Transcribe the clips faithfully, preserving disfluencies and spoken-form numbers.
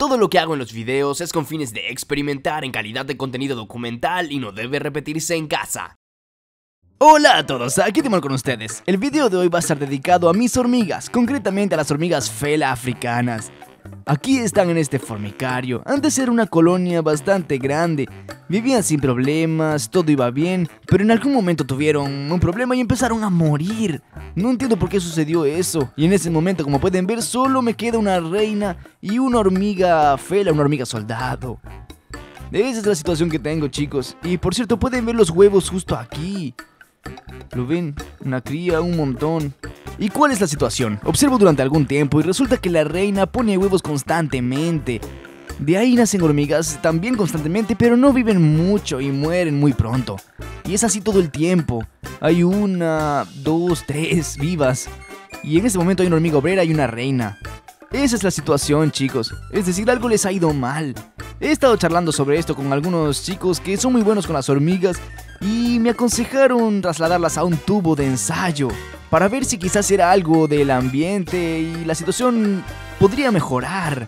Todo lo que hago en los videos es con fines de experimentar en calidad de contenido documental y no debe repetirse en casa. Hola a todos, aquí Timón con ustedes. El video de hoy va a estar dedicado a mis hormigas, concretamente a las hormigas fellah africanas. Aquí están en este formicario. Antes era una colonia bastante grande. Vivían sin problemas, todo iba bien, pero en algún momento tuvieron un problema y empezaron a morir. No entiendo por qué sucedió eso. Y en ese momento, como pueden ver, solo me queda una reina y una hormiga fellah, una hormiga soldado. Esa es la situación que tengo, chicos. Y por cierto, pueden ver los huevos justo aquí. ¿Lo ven? Una cría, un montón. ¿Y cuál es la situación? Observo durante algún tiempo y resulta que la reina pone huevos constantemente. De ahí nacen hormigas también constantemente, pero no viven mucho y mueren muy pronto. Y es así todo el tiempo. Hay una, dos, tres vivas. Y en este momento hay una hormiga obrera y una reina. Esa es la situación, chicos. Es decir, algo les ha ido mal. He estado charlando sobre esto con algunos chicos que son muy buenos con las hormigas y me aconsejaron trasladarlas a un tubo de ensayo para ver si quizás era algo del ambiente y la situación podría mejorar.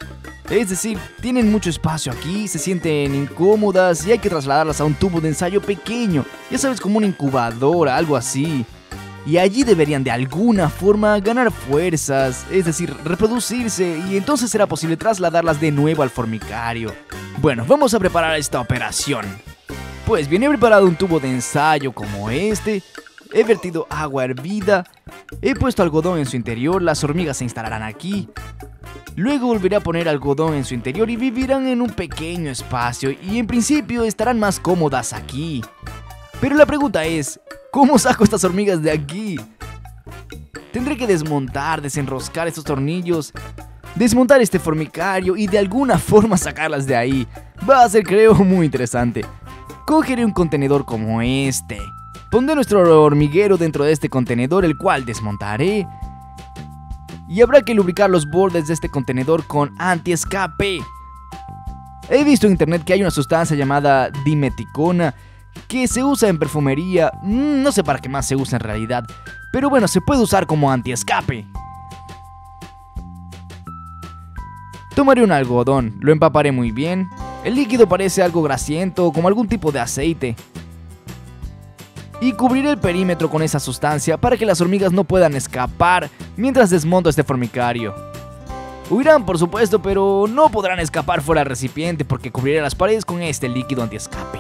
Es decir, tienen mucho espacio aquí, se sienten incómodas y hay que trasladarlas a un tubo de ensayo pequeño, ya sabes, como una incubadora, algo así. Y allí deberían de alguna forma ganar fuerzas, es decir, reproducirse, y entonces será posible trasladarlas de nuevo al formicario. Bueno, vamos a preparar esta operación. Pues bien, he preparado un tubo de ensayo como este. He vertido agua hervida, he puesto algodón en su interior, las hormigas se instalarán aquí. Luego volveré a poner algodón en su interior y vivirán en un pequeño espacio y en principio estarán más cómodas aquí. Pero la pregunta es, ¿cómo saco estas hormigas de aquí? Tendré que desmontar, desenroscar estos tornillos, desmontar este formicario y de alguna forma sacarlas de ahí. Va a ser, creo, muy interesante. Cogeré un contenedor como este. Pondré nuestro hormiguero dentro de este contenedor, el cual desmontaré. Y habrá que lubricar los bordes de este contenedor con antiescape. He visto en internet que hay una sustancia llamada dimeticona que se usa en perfumería. No sé para qué más se usa en realidad, pero bueno, se puede usar como antiescape. Tomaré un algodón, lo empaparé muy bien. El líquido parece algo grasiento, como algún tipo de aceite. Y cubriré el perímetro con esa sustancia para que las hormigas no puedan escapar mientras desmonto este formicario. Huirán, por supuesto, pero no podrán escapar fuera del recipiente porque cubriré las paredes con este líquido antiescape.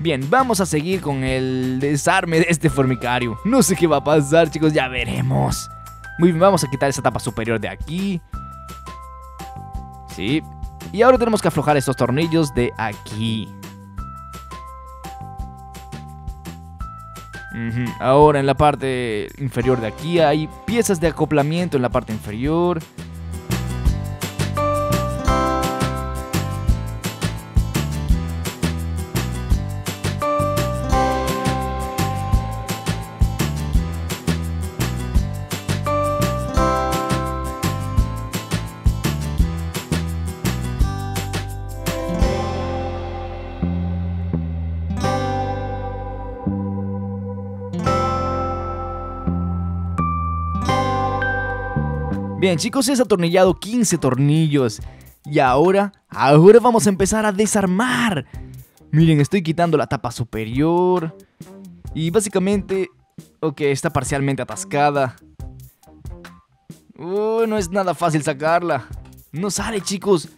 Bien, vamos a seguir con el desarme de este formicario. No sé qué va a pasar, chicos, ya veremos. Muy bien, vamos a quitar esa tapa superior de aquí. Sí. Y ahora tenemos que aflojar estos tornillos de aquí. Ahora en la parte inferior de aquí hay piezas de acoplamiento en la parte inferior. Bien, chicos, he desatornillado quince tornillos. Y ahora, ahora vamos a empezar a desarmar. Miren, estoy quitando la tapa superior. Y básicamente, ok, está parcialmente atascada. Oh, no es nada fácil sacarla. No sale, chicos.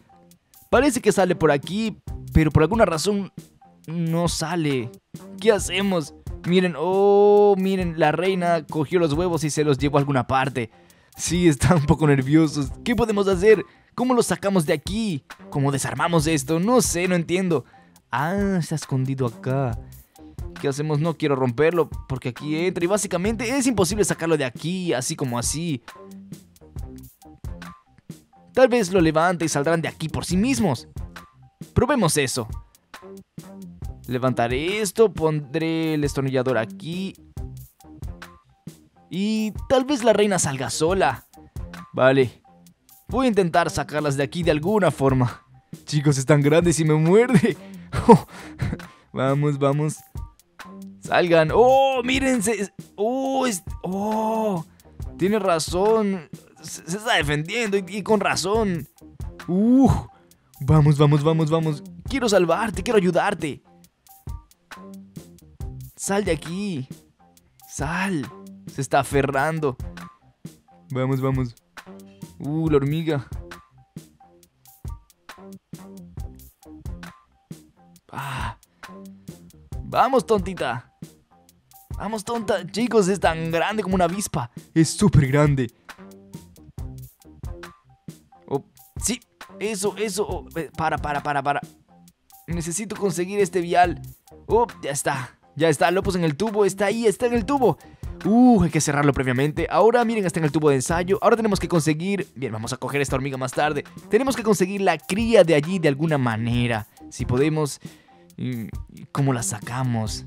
Parece que sale por aquí, pero por alguna razón no sale. ¿Qué hacemos? Miren, oh, miren, la reina cogió los huevos y se los llevó a alguna parte. Sí, están un poco nerviosos. ¿Qué podemos hacer? ¿Cómo los sacamos de aquí? ¿Cómo desarmamos esto? No sé, no entiendo. Ah, está escondido acá. ¿Qué hacemos? No quiero romperlo porque aquí entra y básicamente es imposible sacarlo de aquí, así como así. Tal vez lo levante y saldrán de aquí por sí mismos. Probemos eso. Levantaré esto, pondré el destornillador aquí. Y tal vez la reina salga sola. Vale. Voy a intentar sacarlas de aquí de alguna forma. Chicos, están grandes y me muerde. Oh. Vamos, vamos. Salgan. ¡Oh, mírense! ¡Oh! Es... ¡Oh! Tiene razón. se está defendiendo y, y con razón. Uh, vamos, vamos, vamos, vamos. Quiero salvarte, quiero ayudarte. Sal de aquí. Sal. Se está aferrando. Vamos, vamos. Uh, la hormiga. Ah. Vamos, tontita. Vamos, tonta. Chicos, es tan grande como una avispa. Es súper grande. Oh, sí, eso, eso. Oh, para, para, para, para. Necesito conseguir este vial. Oh, ya está. Ya está, lo puse en el tubo. Está ahí, está en el tubo. Uh, hay que cerrarlo previamente. Ahora, miren, está en el tubo de ensayo. Ahora tenemos que conseguir... Bien, vamos a coger esta hormiga más tarde. Tenemos que conseguir la cría de allí de alguna manera. Si podemos... ¿Cómo la sacamos?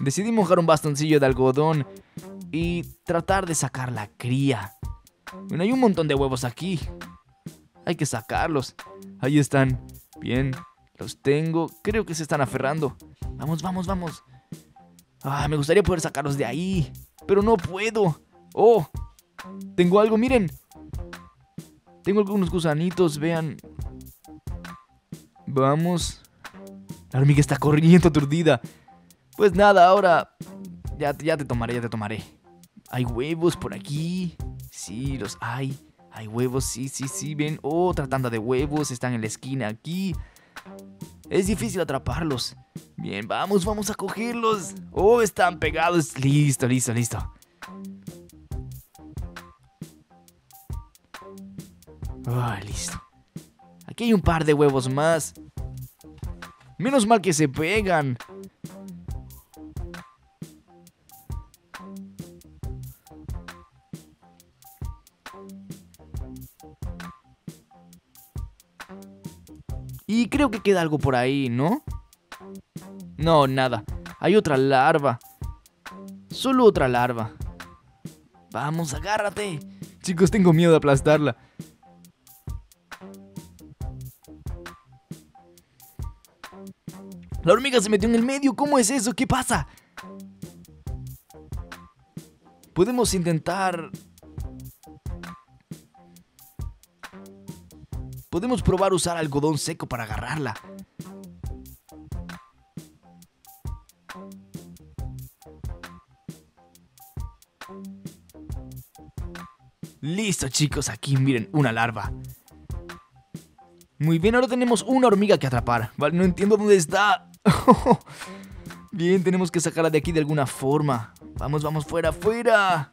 Decidí mojar un bastoncillo de algodón y tratar de sacar la cría. Bueno, hay un montón de huevos aquí. Hay que sacarlos. Ahí están. Bien, los tengo. Creo que se están aferrando. Vamos, vamos, vamos. Ah, me gustaría poder sacarlos de ahí, pero no puedo. Oh, tengo algo, miren. Tengo algunos gusanitos, vean. Vamos. La hormiga está corriendo aturdida. Pues nada, ahora ya, ya te tomaré, ya te tomaré. Hay huevos por aquí. Sí, los hay. Hay huevos, sí, sí, sí, ven. Oh, otra tanda de huevos, están en la esquina aquí. Es difícil atraparlos. Bien, vamos, vamos a cogerlos. Oh, están pegados. Listo, listo, listo. Ah, listo. Aquí hay un par de huevos más. Menos mal que se pegan. Y creo que queda algo por ahí, ¿no? No, nada. Hay otra larva. Solo otra larva. Vamos, agárrate. Chicos, tengo miedo de aplastarla. La hormiga se metió en el medio. ¿Cómo es eso? ¿Qué pasa? Podemos intentar... Podemos probar usar algodón seco para agarrarla. Listo, chicos. Aquí, miren, una larva. Muy bien, ahora tenemos una hormiga que atrapar. Vale, no entiendo dónde está. Bien, tenemos que sacarla de aquí de alguna forma. Vamos, vamos, fuera, fuera.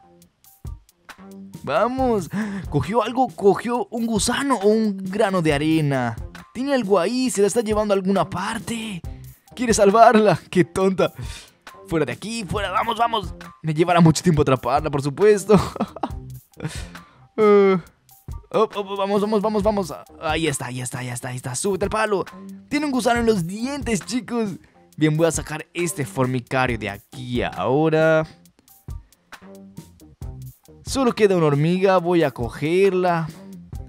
Vamos. Cogió algo, cogió un gusano o un grano de arena. Tiene algo ahí, se la está llevando a alguna parte. Quiere salvarla, qué tonta. Fuera de aquí, fuera, vamos, vamos. Me llevará mucho tiempo atraparla, por supuesto. uh. Oh, oh, vamos, vamos, vamos, vamos. Ahí está, ahí está, ahí está, ahí está. Súbete al palo. Tiene un gusano en los dientes, chicos. Bien, voy a sacar este formicario de aquí ahora. Solo queda una hormiga, voy a cogerla.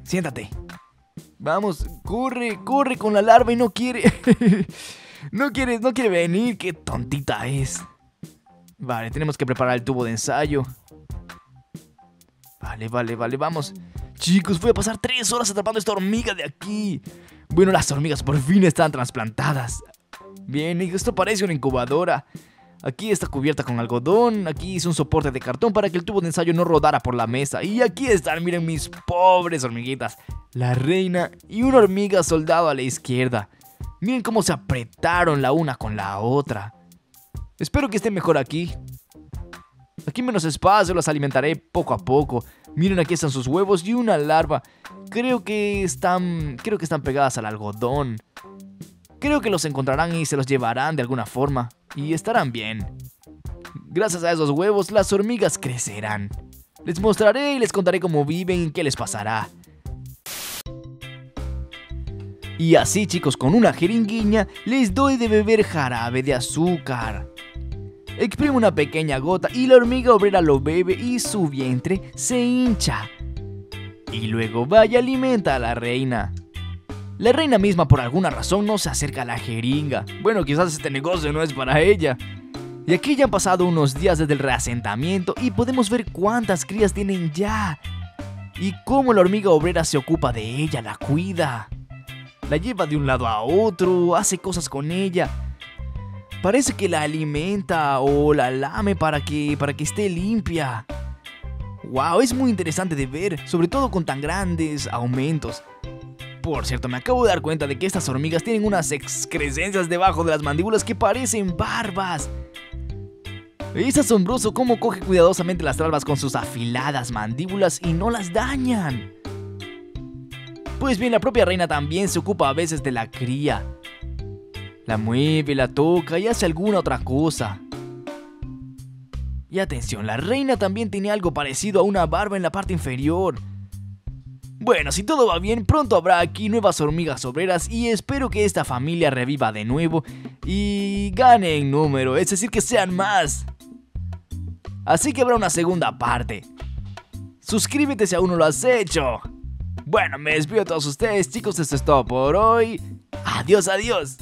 Siéntate. Vamos, corre, corre con la larva y no quiere. no quiere, no quiere venir, qué tontita es. Vale, tenemos que preparar el tubo de ensayo. Vale, vale, vale, vamos. Chicos, voy a pasar tres horas atrapando a esta hormiga de aquí. Bueno, las hormigas por fin están trasplantadas. Bien, esto parece una incubadora. Aquí está cubierta con algodón. Aquí hice un soporte de cartón para que el tubo de ensayo no rodara por la mesa. Y aquí están, miren, mis pobres hormiguitas. La reina y una hormiga soldado a la izquierda. Miren cómo se apretaron la una con la otra. Espero que esté mejor aquí. Aquí menos espacio, las alimentaré poco a poco. Miren, aquí están sus huevos y una larva. Creo que están, creo que están pegadas al algodón. Creo que los encontrarán y se los llevarán de alguna forma. Y estarán bien. Gracias a esos huevos, las hormigas crecerán. Les mostraré y les contaré cómo viven y qué les pasará. Y así, chicos, con una jeringuilla les doy de beber jarabe de azúcar. Exprime una pequeña gota y la hormiga obrera lo bebe y su vientre se hincha. Y luego va y alimenta a la reina. La reina misma por alguna razón no se acerca a la jeringa. Bueno, quizás este negocio no es para ella. Y aquí ya han pasado unos días desde el reasentamiento y podemos ver cuántas crías tienen ya. y cómo la hormiga obrera se ocupa de ella, la cuida, la lleva de un lado a otro, hace cosas con ella. Parece que la alimenta o la lame para que, para que esté limpia. Wow, es muy interesante de ver, sobre todo con tan grandes aumentos. Por cierto, me acabo de dar cuenta de que estas hormigas tienen unas excrescencias debajo de las mandíbulas que parecen barbas. Es asombroso cómo coge cuidadosamente las larvas con sus afiladas mandíbulas y no las dañan. Pues bien, la propia reina también se ocupa a veces de la cría. La mueve, la toca y hace alguna otra cosa. Y atención, la reina también tiene algo parecido a una barba en la parte inferior. Bueno, si todo va bien, pronto habrá aquí nuevas hormigas obreras y espero que esta familia reviva de nuevo y gane en número, es decir, que sean más. Así que habrá una segunda parte. Suscríbete si aún no lo has hecho. Bueno, me despido de todos ustedes, chicos, esto es todo por hoy. Adiós, adiós.